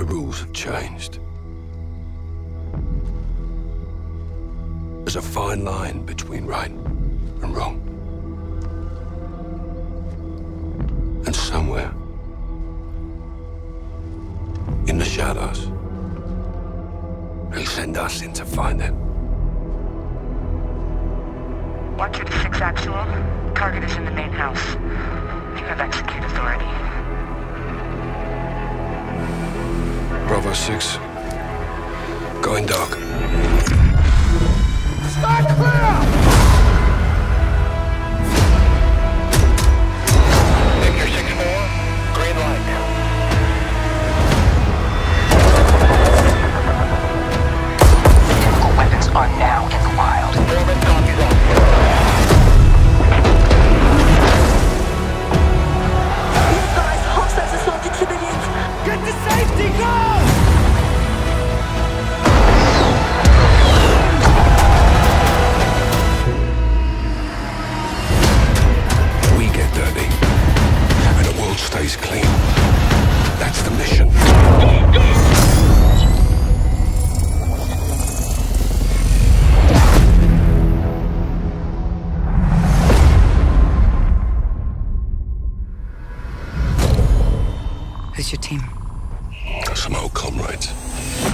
The rules have changed. There's a fine line between right and wrong. And somewhere, in the shadows, they send us in to find it. 126 actual. Target is in the main house. You have execute authority. Bravo 6. Going dark. Start clear! Picture 6-4. Green light. Chemical weapons are now in the wild. Norman copies off. Get to safety, go! Who's your team? Some old comrades.